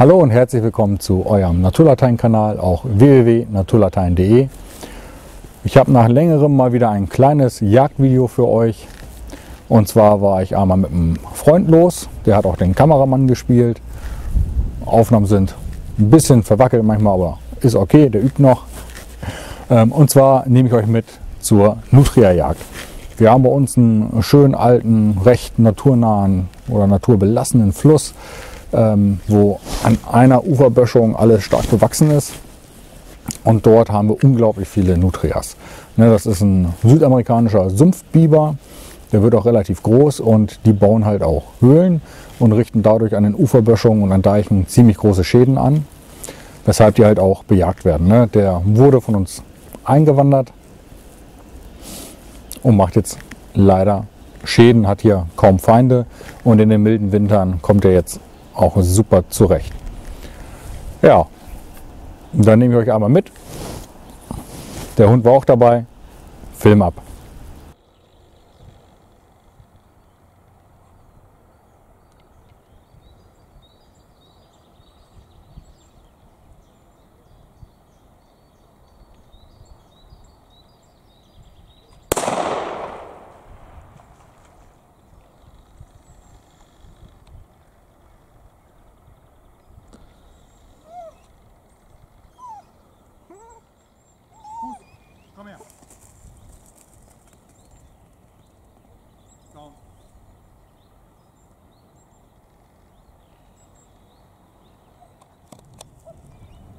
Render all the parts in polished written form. Hallo und herzlich willkommen zu eurem Naturlatein-Kanal, auch www.naturlatein.de. Ich habe nach längerem mal wieder ein kleines Jagdvideo für euch. Und zwar war ich einmal mit einem Freund los, der hat auch den Kameramann gespielt. Aufnahmen sind ein bisschen verwackelt manchmal, aber ist okay, der übt noch. Und zwar nehme ich euch mit zur Nutria-Jagd. Wir haben bei uns einen schönen, alten, recht naturnahen oder naturbelassenen Fluss, wo an einer Uferböschung alles stark bewachsen ist, und dort haben wir unglaublich viele Nutrias. Das ist ein südamerikanischer Sumpfbiber, der wird auch relativ groß, und die bauen halt auch Höhlen und richten dadurch an den Uferböschungen und an Deichen ziemlich große Schäden an, weshalb die halt auch bejagt werden. Der wurde von uns eingewandert und macht jetzt leider Schäden, hat hier kaum Feinde, und in den milden Wintern kommt er jetzt auch super zurecht. Ja, dann nehme ich euch einmal mit. Der Hund war auch dabei. Film ab.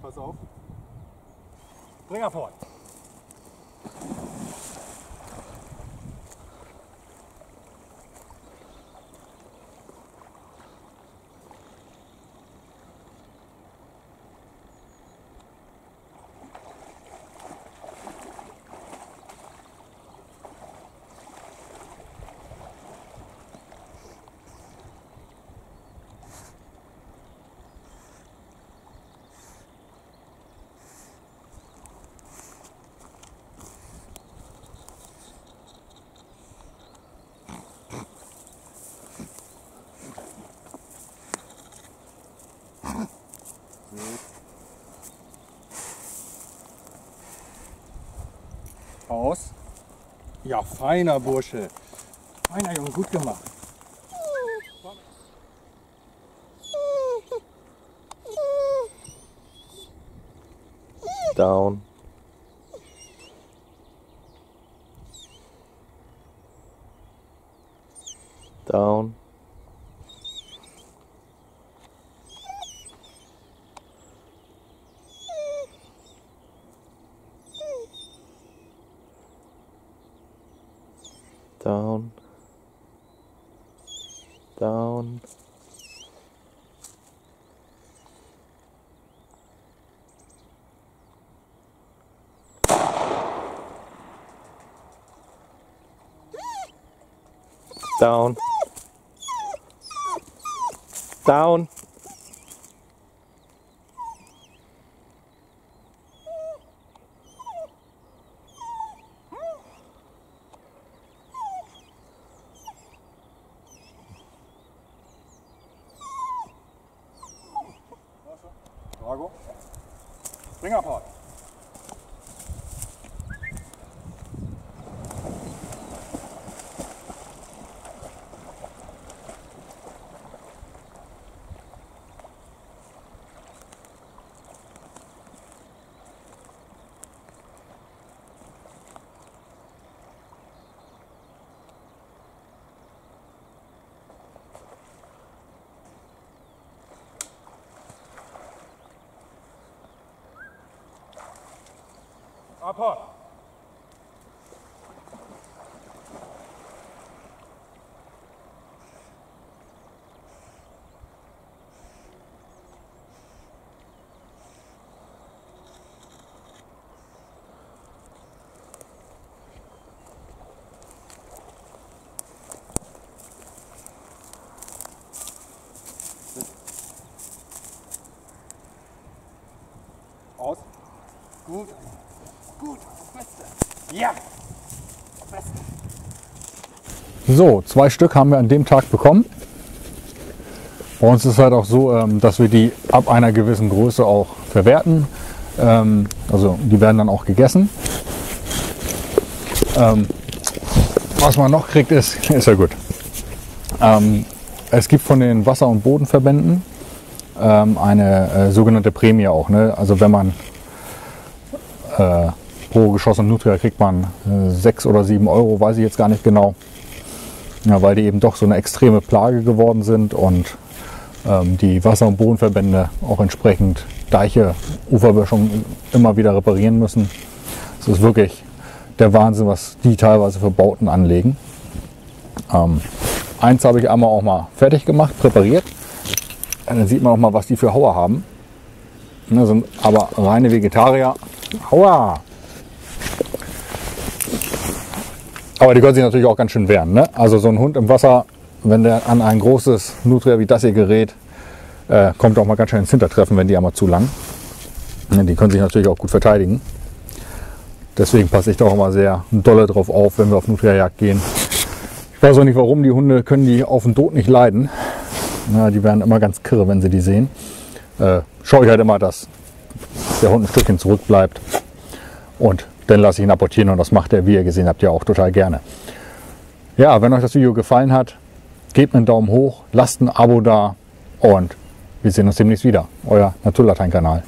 Pass auf. Bring er fort. Aus. Ja, feiner Bursche. Feiner Junge, gut gemacht. Down. Down. Down, down, down, down. Springerport. Apport. Aus. Gut. Gut, Beste. Ja, Beste. So, 2 Stück haben wir an dem Tag bekommen. Bei uns ist es halt auch so, dass wir die ab einer gewissen Größe auch verwerten. Also die werden dann auch gegessen. Was man noch kriegt ist ja gut. Es gibt von den Wasser- und Bodenverbänden eine sogenannte Prämie auch. Ne? Also wenn man pro geschossenen Nutria kriegt man 6 oder 7 Euro, weiß ich jetzt gar nicht genau. Ja, weil die eben doch so eine extreme Plage geworden sind und die Wasser- und Bodenverbände auch entsprechend Deiche, Uferböschungen immer wieder reparieren müssen. Es ist wirklich der Wahnsinn, was die teilweise für Bauten anlegen. Eins habe ich einmal auch mal fertig gemacht, präpariert. Und dann sieht man auch mal, was die für Hauer haben. Ne, sind aber reine Vegetarier. Hauer! Aber die können sich natürlich auch ganz schön wehren. Ne? Also so ein Hund im Wasser, wenn der an ein großes Nutria wie das hier gerät, kommt auch mal ganz schön ins Hintertreffen, wenn die einmal zu lang. Ne, die können sich natürlich auch gut verteidigen. Deswegen passe ich da auch mal sehr dolle drauf auf, wenn wir auf Nutria-Jagd gehen. Ich weiß auch nicht warum, die Hunde können die auf den Tod nicht leiden. Na, die werden immer ganz kirre, wenn sie die sehen. Schaue ich halt immer, dass der Hund ein Stückchen zurückbleibt. Und dann lasse ich ihn apportieren und das macht er, wie ihr gesehen habt, ja auch total gerne. Ja, wenn euch das Video gefallen hat, gebt einen Daumen hoch, lasst ein Abo da und wir sehen uns demnächst wieder. Euer Naturlatein-Kanal.